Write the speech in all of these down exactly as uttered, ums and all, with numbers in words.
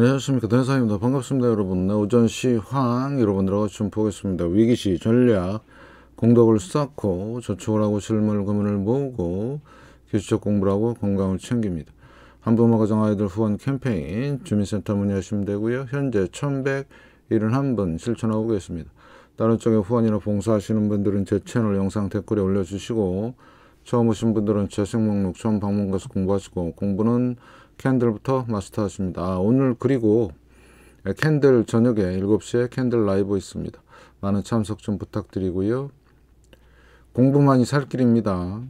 안녕하십니까, 대사입니다. 반갑습니다. 여러분, 오전 시황 여러분들하고 좀 보겠습니다. 위기시 전략 공덕을 쌓고 저축을 하고 실물 금은을 모으고 기술적 공부를 하고 건강을 챙깁니다. 한부모 가정 아이들 후원 캠페인 주민센터 문의하시면 되고요. 현재 천백칠십일 분 실천하고 계십니다. 다른 쪽에 후원이나 봉사하시는 분들은 제 채널 영상 댓글에 올려주시고, 처음 오신 분들은 자식 목록 처음 방문 가서 공부하시고, 공부는 캔들부터 마스터하십니다. 아, 오늘 그리고 캔들 저녁에 일곱 시에 캔들 라이브 있습니다. 많은 참석 좀 부탁드리고요. 공부만이 살 길입니다.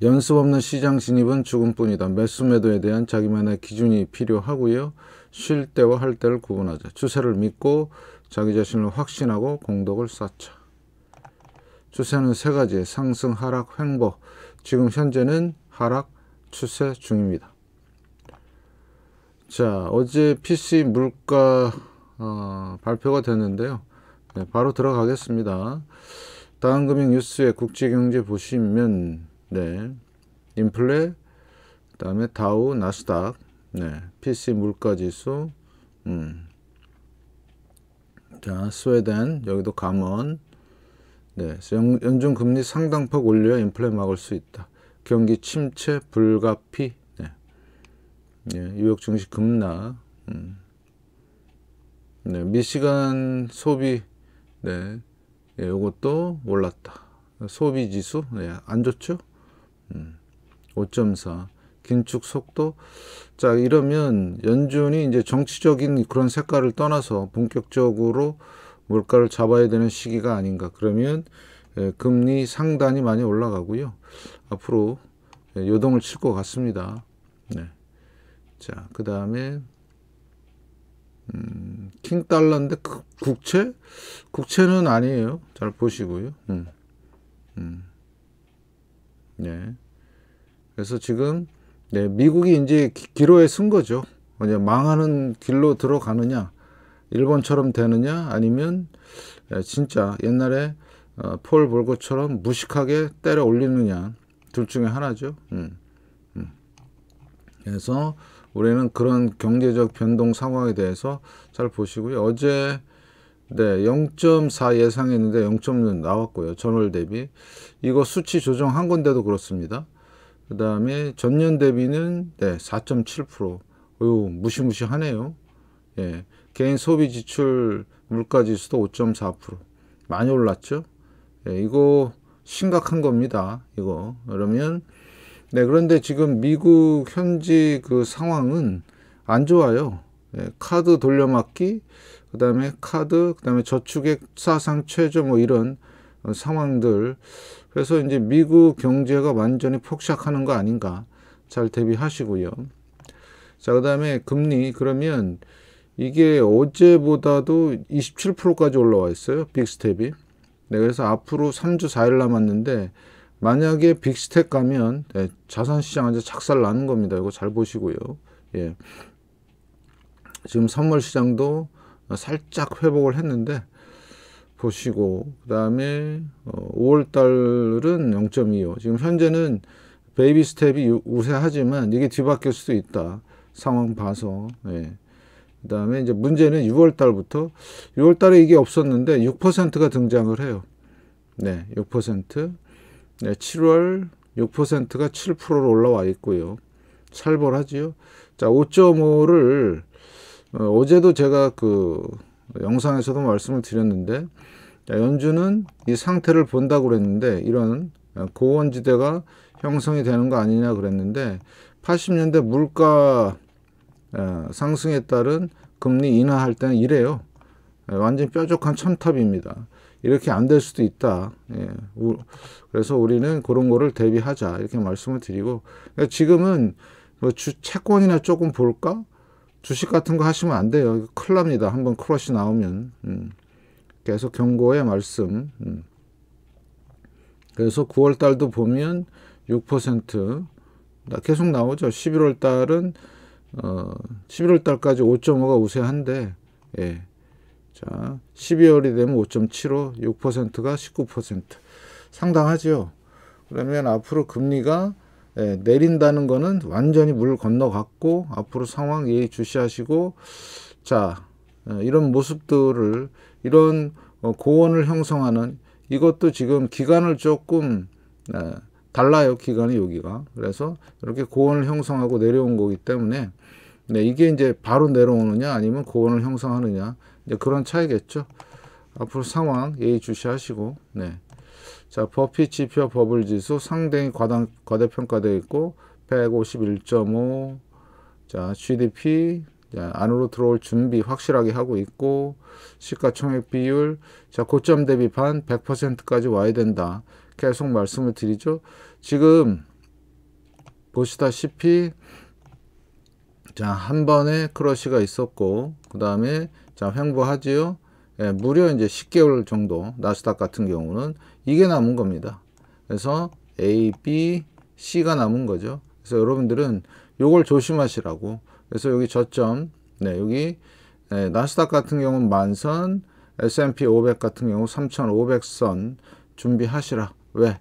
연습 없는 시장 진입은 죽음뿐이다. 매수 매도에 대한 자기만의 기준이 필요하고요. 쉴 때와 할 때를 구분하자. 추세를 믿고 자기 자신을 확신하고 공덕을 쌓자. 추세는 세 가지, 상승, 하락, 횡보. 지금 현재는 하락 추세 중입니다. 자, 어제 피씨 물가 어, 발표가 됐는데요. 네, 바로 들어가겠습니다. 다음금융 뉴스의 국제경제 보시면 네, 인플레, 그 다음에 다우, 나스닥, 네, 피씨 물가지수, 음. 자, 스웨덴, 여기도 감원, 네, 연준금리 상당폭 올려야 인플레 막을 수 있다. 경기 침체 불가피, 네. 네, 뉴욕 증시 급락, 음. 네, 미시간 소비, 네, 네, 요것도 올랐다. 소비 지수, 네, 안 좋죠? 음. 오 점 사. 긴축 속도. 자, 이러면 연준이 이제 정치적인 그런 색깔을 떠나서 본격적으로 물가를 잡아야 되는 시기가 아닌가. 그러면 예, 금리 상단이 많이 올라가고요. 앞으로 예, 요동을 칠 것 같습니다. 네. 자, 그 다음에 음, 킹 달러인데 그, 국채? 국채는 아니에요. 잘 보시고요. 음. 음. 네. 그래서 지금 네, 미국이 이제 기, 기로에 쓴 거죠. 이제 망하는 길로 들어가느냐, 일본처럼 되느냐, 아니면 예, 진짜 옛날에 어, 폴 볼거처럼 무식하게 때려 올리느냐, 둘 중에 하나죠. 음. 음. 그래서 우리는 그런 경제적 변동 상황에 대해서 잘 보시고요. 어제 네, 영 점 사 예상했는데 영 점 육 나왔고요. 전월 대비. 이거 수치 조정한 건데도 그렇습니다. 그 다음에 전년 대비는 네, 사 점 칠 퍼센트. 어휴, 무시무시하네요. 예, 개인 소비 지출 물가지수도 오 점 사 퍼센트. 많이 올랐죠. 예, 이거 심각한 겁니다. 이거. 그러면 네, 그런데 지금 미국 현지 그 상황은 안 좋아요. 예, 카드 돌려막기, 그 다음에 카드, 그 다음에 저축액 사상 최저, 뭐 이런 어, 상황들. 그래서 이제 미국 경제가 완전히 폭삭하는 거 아닌가. 잘 대비하시고요. 자, 그 다음에 금리. 그러면 이게 어제보다도 이십칠 퍼센트까지 올라와 있어요. 빅스텝이. 네, 그래서 앞으로 삼 주 사 일 남았는데, 만약에 빅스텝 가면 네, 자산시장 아주 작살 나는 겁니다. 이거 잘 보시고요. 예. 지금 선물시장도 살짝 회복을 했는데 보시고, 그 다음에 오월 달은 영 점 이오. 지금 현재는 베이비 스텝이 우세하지만 이게 뒤바뀔 수도 있다, 상황 봐서. 예. 그 다음에 이제 문제는 유월 달부터 유월 달에 이게 없었는데 육 퍼센트가 등장을 해요. 네, 육 퍼센트. 네, 칠월 육 퍼센트가 칠 퍼센트로 올라와 있고요. 살벌하지요. 자, 오 점 오를 어, 어제도 제가 그 영상에서도 말씀을 드렸는데, 연준은 이 상태를 본다고 그랬는데, 이런 고원지대가 형성이 되는 거 아니냐 그랬는데, 팔십 년대 물가 어, 상승에 따른 금리 인하할 때는 이래요. 예, 완전 뾰족한 첨탑입니다. 이렇게 안 될 수도 있다. 예, 우, 그래서 우리는 그런 거를 대비하자, 이렇게 말씀을 드리고. 그러니까 지금은 뭐 주, 채권이나 조금 볼까? 주식 같은 거 하시면 안 돼요. 큰일 납니다. 한번 크러쉬 나오면. 음. 계속 경고의 말씀. 음. 그래서 구월 달도 보면 육 퍼센트 계속 나오죠. 십일월 달은 어, 십일월 달까지 오 점 오가 우세한데, 예. 자, 십이월이 되면 오 점 칠오, 육 퍼센트가 십구 퍼센트. 상당하죠. 그러면 앞으로 금리가 예, 내린다는 거는 완전히 물 건너갔고 앞으로 상황 예의 주시하시고, 자, 이런 모습들을, 이런 고원을 형성하는, 이것도 지금 기간을 조금 예, 달라요, 기간이 여기가. 그래서 이렇게 고원을 형성하고 내려온 거기 때문에, 네, 이게 이제 바로 내려오느냐 아니면 고원을 형성하느냐, 이제 그런 차이겠죠. 앞으로 상황 예의 주시하시고, 네. 자, 버핏 지표와 버블 지수 상당히 과당, 과대평가되어 있고, 백오십일 점 오. 자, 지디피, 자, 안으로 들어올 준비 확실하게 하고 있고, 시가총액 비율, 자, 고점 대비 반 백 퍼센트까지 와야 된다. 계속 말씀을 드리죠. 지금 보시다시피, 자, 한 번에 크러쉬가 있었고, 그 다음에, 자, 횡보하지요. 예, 무려 이제 십 개월 정도, 나스닥 같은 경우는 이게 남은 겁니다. 그래서 A, B, C가 남은 거죠. 그래서 여러분들은 요걸 조심하시라고. 그래서 여기 저점, 네, 여기, 예, 나스닥 같은 경우는 만선, 에스 앤 피 오백 같은 경우 삼천오백 선 준비하시라. 왜?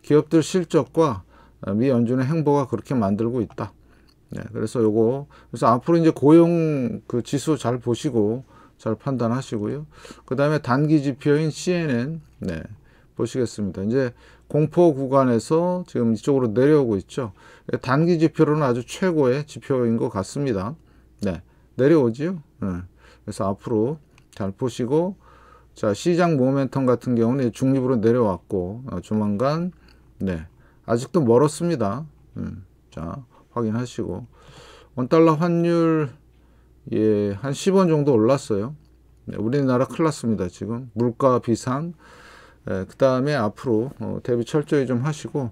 기업들 실적과 미 연준의 행보가 그렇게 만들고 있다. 네, 그래서 요거, 그래서 앞으로 이제 고용 그 지수 잘 보시고 잘 판단하시고요. 그 다음에 단기 지표인 씨 엔 엔, 네, 보시겠습니다. 이제 공포 구간에서 지금 이쪽으로 내려오고 있죠. 단기 지표로는 아주 최고의 지표인 것 같습니다. 네, 내려오지요. 네, 그래서 앞으로 잘 보시고, 자, 시장 모멘텀 같은 경우는 중립으로 내려왔고, 어, 조만간, 네, 아직도 멀었습니다. 음, 자, 확인하시고, 원달러 환율, 예, 한 십 원 정도 올랐어요. 네, 우리나라 큰일 났습니다, 지금. 물가 비상. 예, 그 다음에 앞으로 어, 대비 철저히 좀 하시고,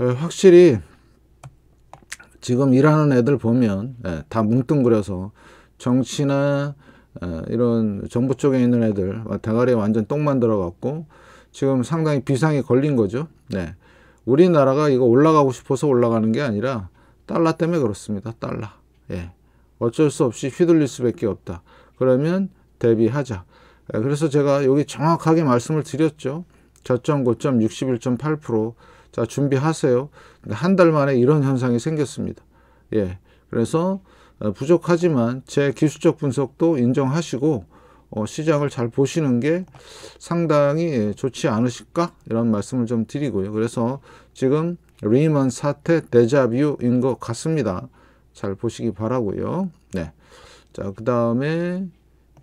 예, 확실히 지금 일하는 애들 보면, 예, 다 뭉뚱그려서 정치나 예, 이런 정부 쪽에 있는 애들 대가리에 완전 똥 만들어 갖고 지금 상당히 비상이 걸린 거죠. 네, 우리나라가 이거 올라가고 싶어서 올라가는 게 아니라 달러 때문에 그렇습니다. 달러. 예, 어쩔 수 없이 휘둘릴 수밖에 없다. 그러면 대비하자. 예, 그래서 제가 여기 정확하게 말씀을 드렸죠. 저점 고점 육십일 점 팔 퍼센트. 자, 준비하세요. 한 달 만에 이런 현상이 생겼습니다. 예, 그래서 부족하지만 제 기술적 분석도 인정하시고, 어, 시장을 잘 보시는 게 상당히 좋지 않으실까, 이런 말씀을 좀 드리고요. 그래서 지금 리먼 사태 데자뷰인 것 같습니다. 잘 보시기 바라고요. 네, 자, 그 다음에,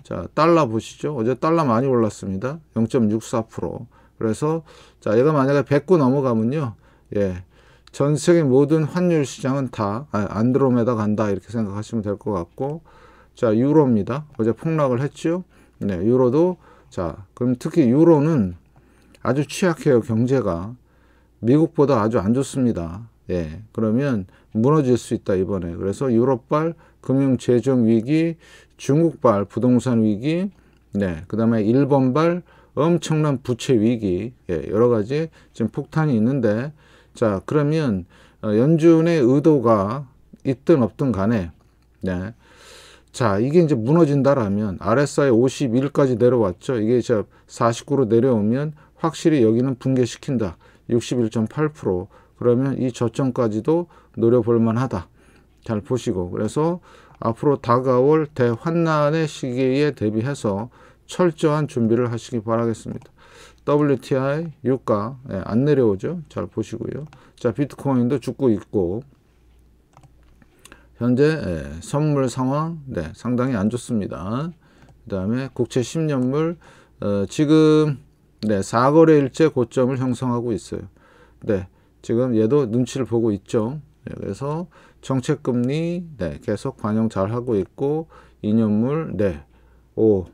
자, 달러 보시죠. 어제 달러 많이 올랐습니다. 영 점 육사 퍼센트. 그래서, 자, 얘가 만약에 백 구 넘어가면요, 예, 전 세계 모든 환율 시장은 다 안드로메다 간다, 이렇게 생각하시면 될 것 같고, 자, 유로입니다. 어제 폭락을 했죠. 네, 유로도, 자, 그럼 특히 유로는 아주 취약해요, 경제가. 미국보다 아주 안 좋습니다. 예, 그러면 무너질 수 있다, 이번에. 그래서 유럽발 금융재정위기, 중국발 부동산 위기, 네, 그 다음에 일본발 엄청난 부채위기, 예, 여러 가지 지금 폭탄이 있는데, 자, 그러면 연준의 의도가 있든 없든 간에, 네, 자, 이게 이제 무너진다라면, 알 에스 아이 오십일까지 내려왔죠. 이게 이제 사십구로 내려오면 확실히 여기는 붕괴시킨다. 육십일 점 팔 퍼센트. 그러면 이 저점까지도 노려볼 만하다. 잘 보시고, 그래서 앞으로 다가올 대환난의 시기에 대비해서 철저한 준비를 하시기 바라겠습니다. 더블유 티 아이 유가, 예, 안 내려오죠. 잘 보시고요. 자, 비트코인도 죽고 있고, 현재, 예, 선물 상황, 네, 상당히 안 좋습니다. 그 다음에 국채 십 년물, 어, 지금, 네, 사 거래일째 고점을 형성하고 있어요. 네, 지금 얘도 눈치를 보고 있죠. 네, 그래서 정책금리, 네, 계속 반영 잘 하고 있고, 이 년물, 네, 오,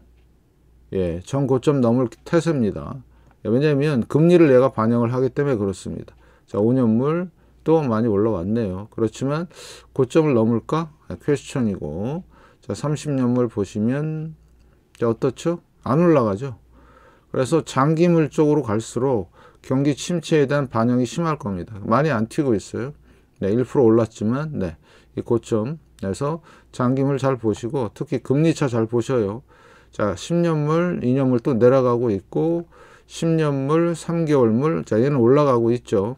예, 전 고점 넘을 태세입니다. 예, 왜냐면 금리를 얘가 반영을 하기 때문에 그렇습니다. 자, 오 년물 또 많이 올라왔네요. 그렇지만 고점을 넘을까? 예, 퀘스천이고, 자, 삼십 년물 보시면, 자, 어떻죠? 안 올라가죠. 그래서 장기물 쪽으로 갈수록 경기 침체에 대한 반영이 심할 겁니다. 많이 안 튀고 있어요. 네, 일 퍼센트 올랐지만, 네, 이 고점. 그래서 장기물 잘 보시고, 특히 금리차 잘 보셔요. 자, 십 년물, 이 년물 또 내려가고 있고, 십 년물, 삼 개월물, 자, 얘는 올라가고 있죠.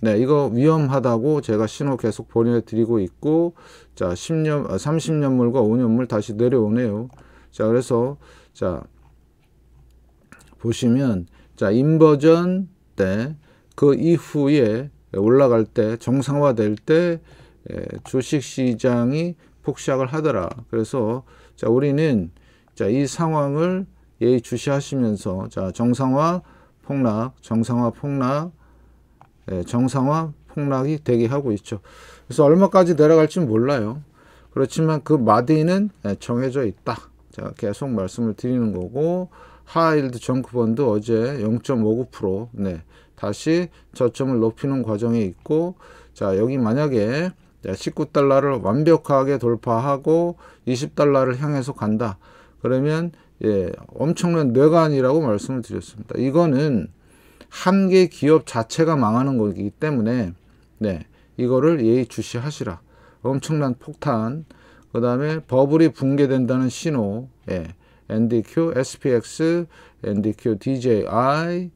네, 이거 위험하다고 제가 신호 계속 보내드리고 있고, 자, 십 년, 삼십 년물과 오 년물 다시 내려오네요. 자, 그래서, 자, 보시면, 자, 인버전 때, 그 이후에 올라갈 때, 정상화 될 때, 예, 주식 시장이 폭락을 하더라. 그래서, 자, 우리는, 자, 이 상황을 예의주시하시면서, 자, 정상화, 폭락, 정상화, 폭락, 예, 정상화 폭락이 되게 하고 있죠. 그래서 얼마까지 내려갈지 몰라요. 그렇지만 그 마디는 정해져 있다. 제가 계속 말씀을 드리는 거고, 하이힐드 정크본드 어제 영 점 오구 퍼센트 네, 다시 저점을 높이는 과정에 있고, 자, 여기 만약에 십구 달러를 완벽하게 돌파하고 이십 달러를 향해서 간다. 그러면 예, 엄청난 뇌관이라고 말씀을 드렸습니다. 이거는 한 개 기업 자체가 망하는 거기 때문에, 네, 이거를 예의주시하시라. 엄청난 폭탄, 그 다음에 버블이 붕괴된다는 신호, 예, 엔디큐, 에스피엑스, 엔디큐, 디제이아이,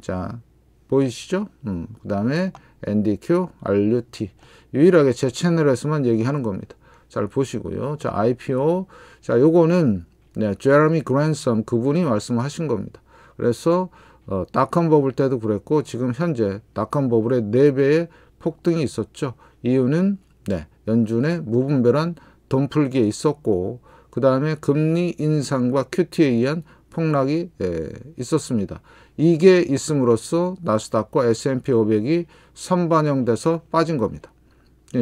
자, 보이시죠? 음, 그 다음에 엔디큐, 알유티. 유일하게 제 채널에서만 얘기하는 겁니다. 잘 보시고요. 자, 아이피오. 자, 요거는, 네, 제레미 그랜섬, 그분이 말씀하신 겁니다. 그래서, 어, 닷컴 버블 때도 그랬고, 지금 현재 닷컴 버블의 네 배의 폭등이 있었죠. 이유는, 네, 연준의 무분별한 돈 풀기에 있었고, 그 다음에 금리 인상과 큐티에 의한 폭락이, 예, 있었습니다. 이게 있음으로써 나스닥과 에스앤피 오백이 선반영돼서 빠진 겁니다.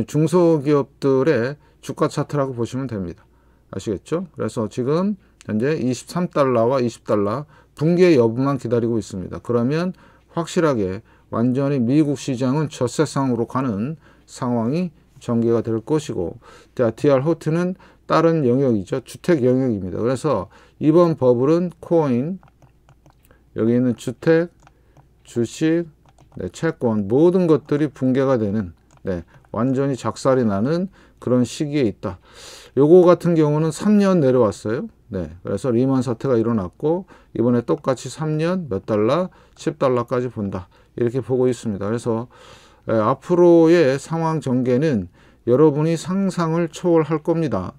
중소기업들의 주가 차트라고 보시면 됩니다. 아시겠죠? 그래서 지금 현재 이십삼 달러와 이십 달러 붕괴 여부만 기다리고 있습니다. 그러면 확실하게 완전히 미국 시장은 저세상으로 가는 상황이 전개가 될 것이고, 디알 호트는 다른 영역이죠. 주택 영역입니다. 그래서 이번 버블은 코인, 여기 있는 주택, 주식, 네, 채권 모든 것들이 붕괴가 되는, 네, 완전히 작살이 나는 그런 시기에 있다. 요거 같은 경우는 삼 년 내려왔어요. 네, 그래서 리만 사태가 일어났고, 이번에 똑같이 삼 년 몇 달러, 십 달러까지 본다. 이렇게 보고 있습니다. 그래서 예, 앞으로의 상황 전개는 여러분이 상상을 초월할 겁니다.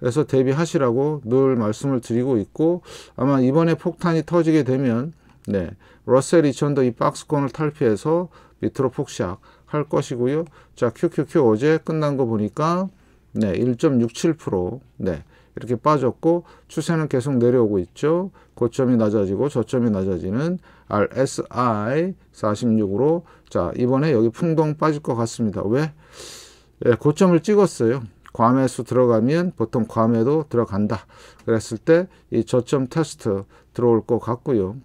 그래서 대비하시라고 늘 말씀을 드리고 있고, 아마 이번에 폭탄이 터지게 되면, 네, 러셀 이천도 이 박스권을 탈피해서 밑으로 폭락 할 것이고요. 자, 큐큐큐 어제 끝난 거 보니까, 네, 일 점 육칠 퍼센트 네, 이렇게 빠졌고, 추세는 계속 내려오고 있죠. 고점이 낮아지고 저점이 낮아지는 알에스아이 사십육으로, 자, 이번에 여기 풍덩 빠질 것 같습니다. 왜? 예, 고점을 찍었어요. 과매수 들어가면 보통 과매도 들어간다. 그랬을 때 이 저점 테스트 들어올 것 같고요.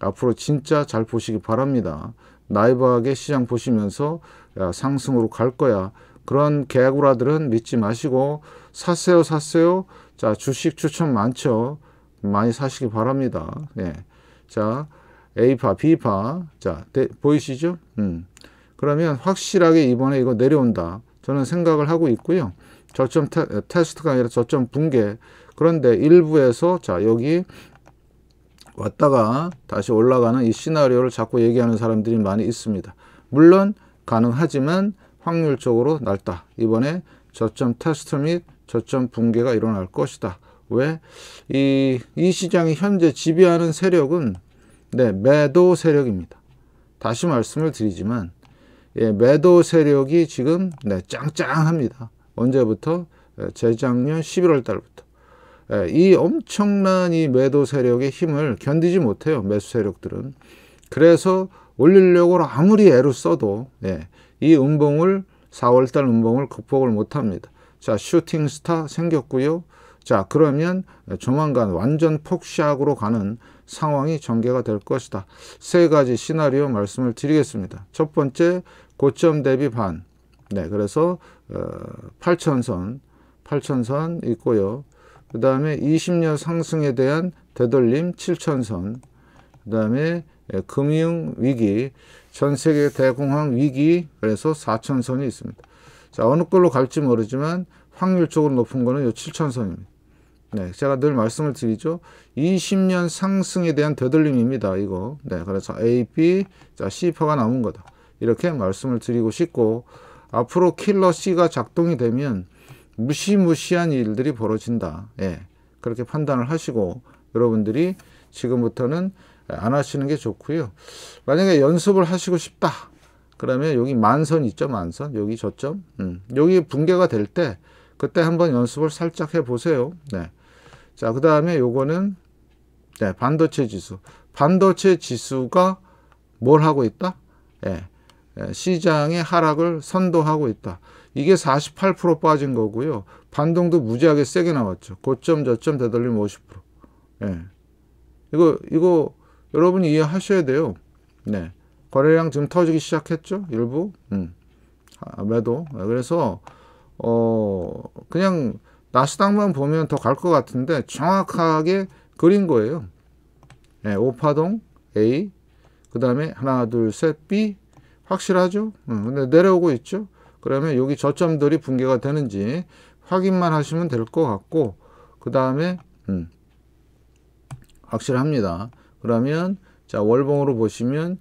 앞으로 진짜 잘 보시기 바랍니다. 나이브하게 시장 보시면서, 야, 상승으로 갈 거야. 그런 개구라들은 믿지 마시고, 사세요, 사세요. 자, 주식 추천 많죠. 많이 사시기 바랍니다. 예. 자, A파, B파. 자, 데, 보이시죠? 음. 그러면 확실하게 이번에 이거 내려온다. 저는 생각을 하고 있고요. 저점 테, 테스트가 아니라 저점 붕괴. 그런데 일부에서, 자, 여기 왔다가 다시 올라가는 이 시나리오를 자꾸 얘기하는 사람들이 많이 있습니다. 물론 가능하지만 확률적으로 낮다. 이번에 저점 테스트 및 저점 붕괴가 일어날 것이다. 왜? 이, 이 시장이 현재 지배하는 세력은, 네, 매도 세력입니다. 다시 말씀을 드리지만, 예, 매도 세력이 지금, 네, 짱짱합니다. 언제부터? 예, 재작년 십일월 달부터. 예, 이 엄청난 이 매도 세력의 힘을 견디지 못해요. 매수 세력들은. 그래서 올리려고 아무리 애를 써도, 예, 이 음봉을, 사월달 음봉을 극복을 못합니다. 자, 슈팅스타 생겼고요. 자, 그러면 조만간 완전 폭샥으로 가는 상황이 전개가 될 것이다. 세 가지 시나리오 말씀을 드리겠습니다. 첫 번째, 고점 대비 반. 네, 그래서 팔천 선, 팔천 선 있고요. 그 다음에 이십 년 상승에 대한 되돌림 칠천 선. 그 다음에 금융위기, 전세계 대공황 위기, 그래서 사천 선이 있습니다. 자, 어느 걸로 갈지 모르지만 확률적으로 높은 거는 이 칠천 선입니다. 네, 제가 늘 말씀을 드리죠. 이십 년 상승에 대한 되돌림입니다. 이거. 네, 그래서 에이, B, 자, C파가 남은 거다. 이렇게 말씀을 드리고 싶고, 앞으로 킬러 C가 작동이 되면 무시무시한 일들이 벌어진다. 예, 그렇게 판단을 하시고, 여러분들이 지금부터는 안 하시는 게 좋고요. 만약에 연습을 하시고 싶다 그러면 여기 만선 있죠, 만선. 여기 저점, 음, 여기 붕괴가 될 때 그때 한번 연습을 살짝 해 보세요. 네. 자, 그 다음에 요거는 네, 반도체 지수. 반도체 지수가 뭘 하고 있다? 예, 예, 시장의 하락을 선도하고 있다. 이게 사십팔 퍼센트 빠진 거고요. 반동도 무지하게 세게 나왔죠. 고점 저점 되돌림 오십 퍼센트. 예. 이거 이거 여러분이 이해하셔야 돼요. 네. 거래량 지금 터지기 시작했죠, 일부. 음. 아, 매도. 그래서 어 그냥 나스닥만 보면 더 갈 것 같은데 정확하게 그린 거예요. 예, 오파동 A, 그 다음에 하나 둘 셋 B. 확실하죠? 음, 근데 내려오고 있죠. 그러면 여기 저점들이 붕괴가 되는지 확인만 하시면 될 것 같고, 그 다음에 음, 확실합니다. 그러면 자, 월봉으로 보시면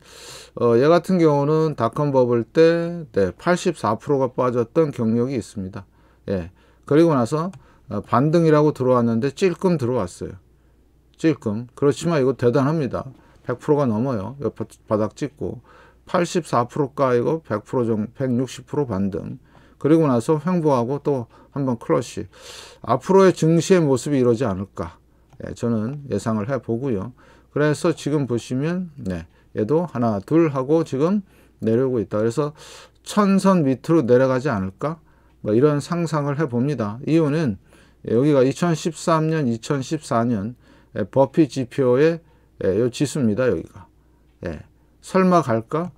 어, 얘 같은 경우는 닷컴 버블 때 네, 팔십사 퍼센트가 빠졌던 경력이 있습니다. 예, 그리고 나서 어, 반등이라고 들어왔는데 찔끔 들어왔어요. 찔끔. 그렇지만 이거 대단합니다. 백 퍼센트가 넘어요. 옆에 바닥 찍고 팔십사 퍼센트 까이고 백 퍼센트 정도, 백육십 퍼센트 반등. 그리고 나서 횡보하고 또 한번 클러쉬. 앞으로의 증시의 모습이 이러지 않을까, 예, 저는 예상을 해보고요. 그래서 지금 보시면 네, 얘도 하나 둘 하고 지금 내려오고 있다. 그래서 천선 밑으로 내려가지 않을까, 뭐 이런 상상을 해봅니다. 이유는 여기가 이천십삼 년, 이천십사 년 버피 지표의 요 지수입니다. 여기가 예, 설마 갈까?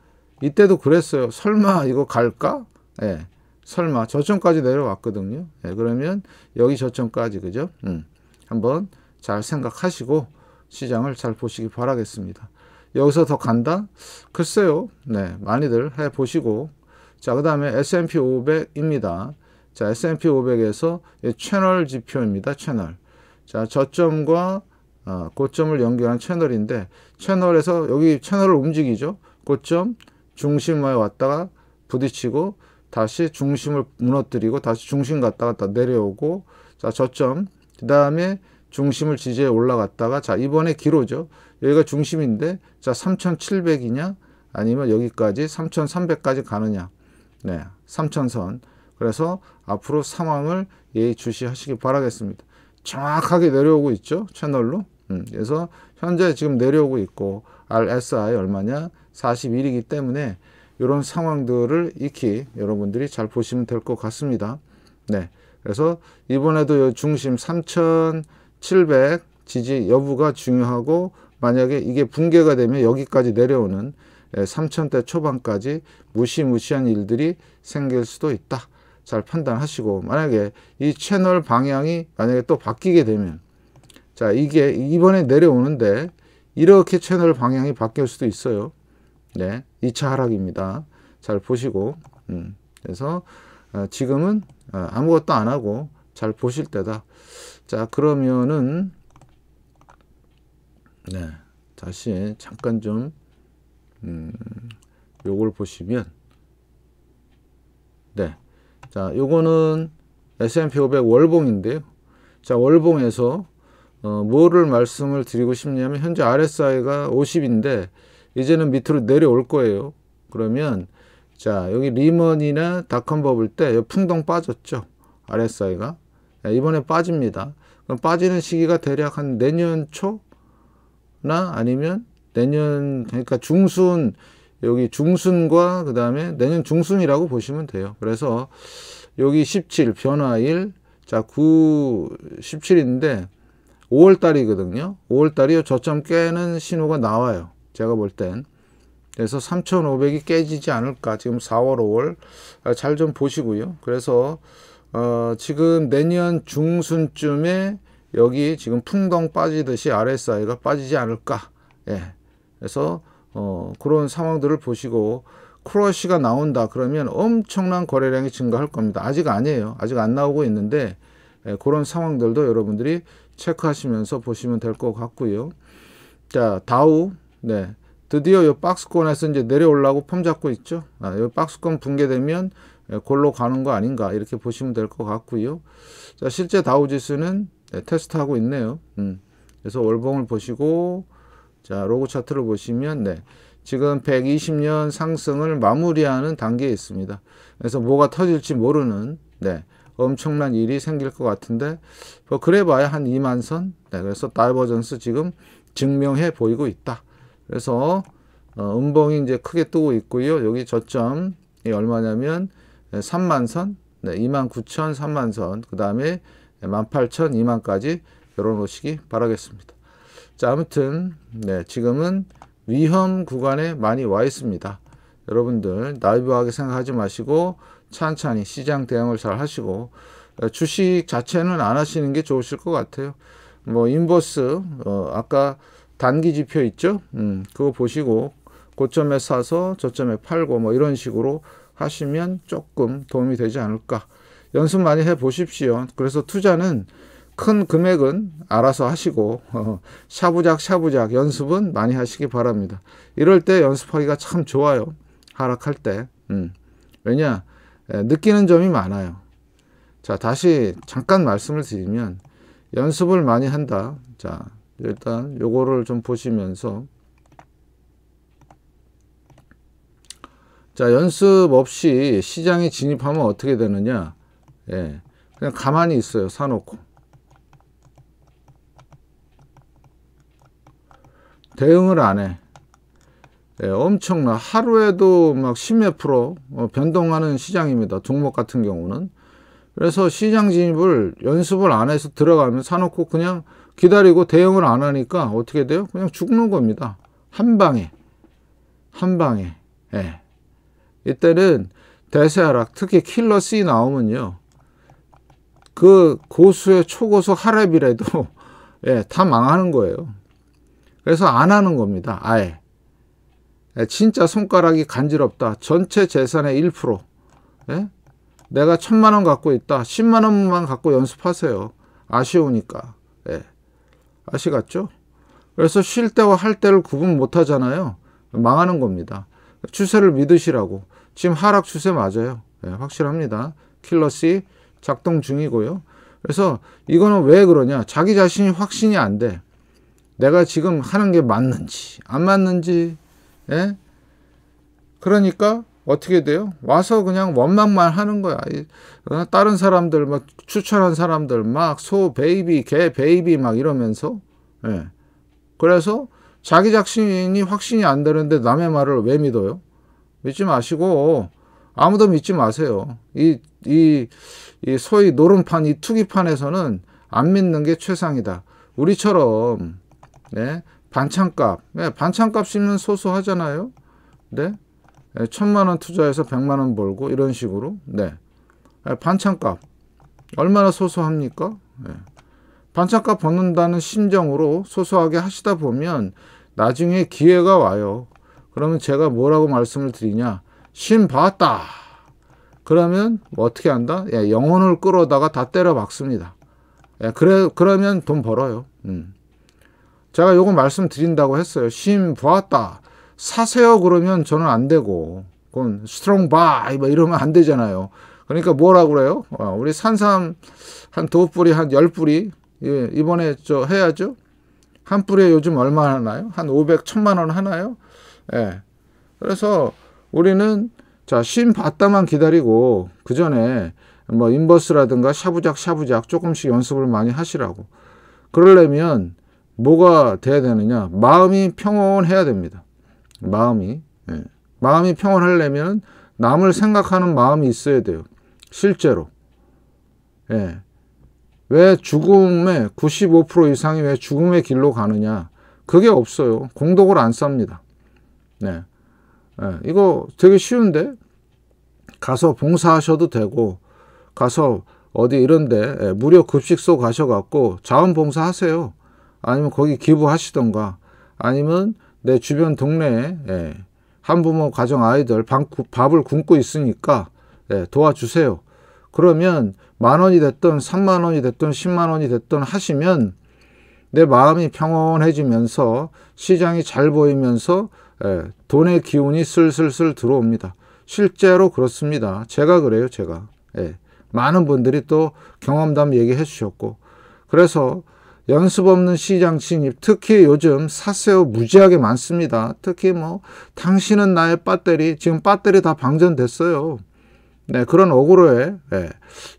이때도 그랬어요. 설마 이거 갈까? 예, 설마 저점까지 내려왔거든요. 예, 그러면 여기 저점까지, 그죠? 음, 한번 잘 생각하시고 시장을 잘 보시기 바라겠습니다. 여기서 더 간다? 글쎄요. 네, 많이들 해보시고. 자, 그 다음에 에스 앤 피 오백입니다. 자, 에스 앤 피 오백에서 채널 지표입니다. 채널. 자, 저점과 어, 고점을 연결한 채널인데, 채널에서 여기 채널을 움직이죠. 고점, 중심에 왔다가 부딪히고 다시 중심을 무너뜨리고 다시 중심 갔다가 다 내려오고, 자, 저점, 그 다음에 중심을 지지해 올라갔다가, 자, 이번에 기로죠. 여기가 중심인데, 자, 삼천칠백이냐 아니면 여기까지 삼천삼백까지 가느냐. 네, 삼천 선. 그래서 앞으로 상황을 예의주시하시기 바라겠습니다. 정확하게 내려오고 있죠, 채널로. 음, 그래서 현재 지금 내려오고 있고, 알 에스 아이 얼마냐, 사십일이기 때문에 이런 상황들을 익히 여러분들이 잘 보시면 될 것 같습니다. 네, 그래서 이번에도 중심 삼천칠백 지지 여부가 중요하고, 만약에 이게 붕괴가 되면 여기까지 내려오는 삼천 대 초반까지 무시무시한 일들이 생길 수도 있다. 잘 판단하시고, 만약에 이 채널 방향이 만약에 또 바뀌게 되면, 자, 이게 이번에 내려오는데 이렇게 채널 방향이 바뀔 수도 있어요. 네, 이 차 하락입니다. 잘 보시고. 음, 그래서 지금은 아무것도 안 하고 잘 보실 때다. 자, 그러면은 네, 다시 잠깐 좀 음, 요걸 보시면 네, 자, 요거는 에스 앤 피 오백 월봉인데요. 자, 월봉에서 어, 뭐를 말씀을 드리고 싶냐면, 현재 알 에스 아이가 오십인데 이제는 밑으로 내려올 거예요. 그러면 자, 여기 리먼이나 닷컴 버블 때 풍덩 빠졌죠, 알 에스 아이가. 이번에 빠집니다. 그럼 빠지는 시기가 대략 한 내년 초나 아니면 내년, 그러니까 중순, 여기 중순과 그 다음에 내년 중순이라고 보시면 돼요. 그래서 여기 십칠 변화일, 자, 구, 십칠인데 오월 달이거든요. 오월 달이 저점 깨는 신호가 나와요, 제가 볼 땐. 그래서 삼천오백이 깨지지 않을까. 지금 사월, 오월 잘 좀 보시고요. 그래서 어, 지금 내년 중순쯤에 여기 지금 풍덩 빠지듯이 알 에스 아이가 빠지지 않을까. 예. 그래서 어, 그런 상황들을 보시고, 크러쉬가 나온다 그러면 엄청난 거래량이 증가할 겁니다. 아직 아니에요. 아직 안 나오고 있는데, 예, 그런 상황들도 여러분들이 체크하시면서 보시면 될 것 같고요. 자, 다우. 네, 드디어 이 박스권에서 이제 내려오려고 펌 잡고 있죠. 아, 이 박스권 붕괴되면 골로 가는 거 아닌가 이렇게 보시면 될 것 같고요. 자, 실제 다우지수는 네, 테스트하고 있네요. 음. 그래서 월봉을 보시고 자 로그 차트를 보시면 네, 지금 백이십 년 상승을 마무리하는 단계에 있습니다. 그래서 뭐가 터질지 모르는 네, 엄청난 일이 생길 것 같은데 뭐 그래봐야 한 이만 선 네, 그래서 다이버전스 지금 증명해 보이고 있다. 그래서 어, 음봉이 이제 크게 뜨고 있고요. 여기 저점이 얼마냐면 삼만 선, 네, 이만 구천, 삼만 선, 그 다음에 만 팔천, 이만까지 열어놓으시기 바라겠습니다. 자, 아무튼 네, 지금은 위험 구간에 많이 와 있습니다. 여러분들 나이브하게 생각하지 마시고 찬찬히 시장 대응을 잘 하시고 주식 자체는 안 하시는 게 좋으실 것 같아요. 뭐 인버스 어, 아까 단기 지표 있죠? 음, 그거 보시고 고점에 사서 저점에 팔고 뭐 이런 식으로 하시면 조금 도움이 되지 않을까. 연습 많이 해 보십시오. 그래서 투자는 큰 금액은 알아서 하시고 어, 샤부작 샤부작 연습은 많이 하시기 바랍니다. 이럴 때 연습하기가 참 좋아요. 하락할 때. 음. 왜냐? 에, 느끼는 점이 많아요. 자, 다시 잠깐 말씀을 드리면 연습을 많이 한다. 자, 일단 요거를 좀 보시면서 자 연습 없이 시장에 진입하면 어떻게 되느냐. 예, 그냥 가만히 있어요. 사놓고 대응을 안 해. 예, 엄청나. 하루에도 막 십몇 프로 변동하는 시장입니다. 종목 같은 경우는. 그래서 시장 진입을 연습을 안 해서 들어가면 사놓고 그냥 기다리고 대응을 안 하니까 어떻게 돼요? 그냥 죽는 겁니다. 한 방에. 한 방에. 예. 이때는 대세 하락, 특히 킬러 C 나오면요. 그 고수의 초고수 하랩이라도 예, 다 망하는 거예요. 그래서 안 하는 겁니다. 아예. 예, 진짜 손가락이 간지럽다. 전체 재산의 일 퍼센트. 예? 내가 천만 원 갖고 있다. 십만 원만 갖고 연습하세요. 아쉬우니까. 예. 아시겠죠? 그래서 쉴 때와 할 때를 구분 못 하잖아요. 망하는 겁니다. 추세를 믿으시라고. 지금 하락 추세 맞아요. 예, 확실합니다. 킬러 C 작동 중이고요. 그래서 이거는 왜 그러냐. 자기 자신이 확신이 안 돼. 내가 지금 하는 게 맞는지 안 맞는지. 예? 그러니까 어떻게 돼요? 와서 그냥 원망만 하는 거야. 다른 사람들 막 추천한 사람들 막 소 베이비 개 베이비 막 이러면서. 예. 그래서 자기 자신이 확신이 안 되는데 남의 말을 왜 믿어요? 믿지 마시고 아무도 믿지 마세요. 이, 이, 이 소위 노름판 이 투기판에서는 안 믿는 게 최상이다. 우리처럼 네, 반찬값 네, 반찬값이면 소소하잖아요. 네? 천만 원 투자해서 백만 원 벌고 이런 식으로 네 반찬값 얼마나 소소합니까? 네. 반찬값 버는다는 심정으로 소소하게 하시다 보면 나중에 기회가 와요. 그러면 제가 뭐라고 말씀을 드리냐. 신 봤다. 그러면 뭐 어떻게 한다? 예, 영혼을 끌어다가 다 때려 박습니다. 예, 그래, 그러면 돈 벌어요. 음. 제가 요거 말씀드린다고 했어요. 신 봤다. 사세요 그러면 저는 안 되고 그건 스트롱 바이 뭐 이러면 안 되잖아요. 그러니까 뭐라고 그래요? 어, 우리 산삼 한 두 뿌리 한 열 뿌리 예, 이번에 저 해야죠. 한 뿌리에 요즘 얼마 하나요? 한 오백 천만 원 하나요? 예. 그래서 우리는 자 신 봤다만 기다리고 그 전에 뭐 인버스라든가 샤부작 샤부작 조금씩 연습을 많이 하시라고. 그러려면 뭐가 돼야 되느냐? 마음이 평온해야 됩니다. 마음이 예. 마음이 평온하려면 남을 생각하는 마음이 있어야 돼요. 실제로 예. 왜 죽음의 구십오 퍼센트 이상이 왜 죽음의 길로 가느냐? 그게 없어요. 공덕을 안 쌉니다. 네. 예. 이거 되게 쉬운데 가서 봉사하셔도 되고 가서 어디 이런데 예. 무료 급식소 가셔갖고 자원봉사 하세요. 아니면 거기 기부하시던가 아니면 내 주변 동네에 예, 한부모 가정 아이들 방, 밥을 굶고 있으니까 예, 도와주세요. 그러면 만 원이 됐든 삼만 원이 됐든 십만 원이 됐든 하시면 내 마음이 평온해지면서 시장이 잘 보이면서 예, 돈의 기운이 슬슬슬 들어옵니다. 실제로 그렇습니다. 제가 그래요. 제가. 예, 많은 분들이 또 경험담 얘기해 주셨고, 그래서 연습 없는 시장 진입, 특히 요즘 사세요 무지하게 많습니다. 특히 뭐 당신은 나의 배터리, 지금 배터리 다 방전됐어요. 네, 그런 억울해. 예,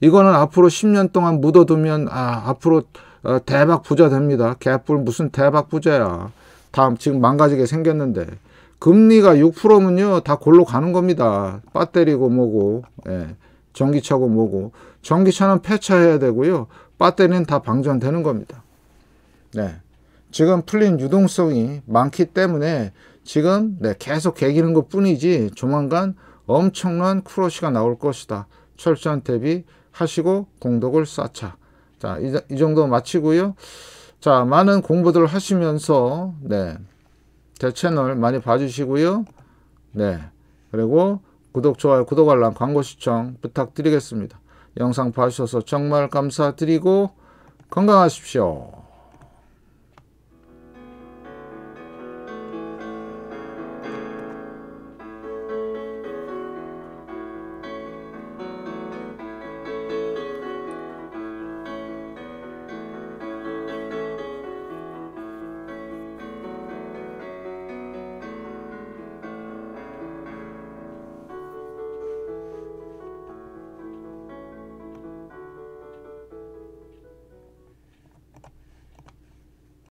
이거는 앞으로 십 년 동안 묻어두면 아 앞으로 어, 대박 부자 됩니다. 개뿔 무슨 대박 부자야. 다음 지금 망가지게 생겼는데 금리가 육 퍼센트면요 다 골로 가는 겁니다. 배터리고 뭐고, 예, 전기차고 뭐고. 전기차는 폐차해야 되고요. 배터리는 다 방전되는 겁니다. 네, 지금 풀린 유동성이 많기 때문에 지금 네, 계속 개기는 것 뿐이지 조만간 엄청난 크러쉬가 나올 것이다. 철저한 대비하시고 공덕을 쌓자. 자, 이, 이 정도 마치고요. 자, 많은 공부들 하시면서 네, 제 채널 많이 봐주시고요. 네, 그리고 구독, 좋아요, 구독, 알람, 광고 시청 부탁드리겠습니다. 영상 봐주셔서 정말 감사드리고 건강하십시오.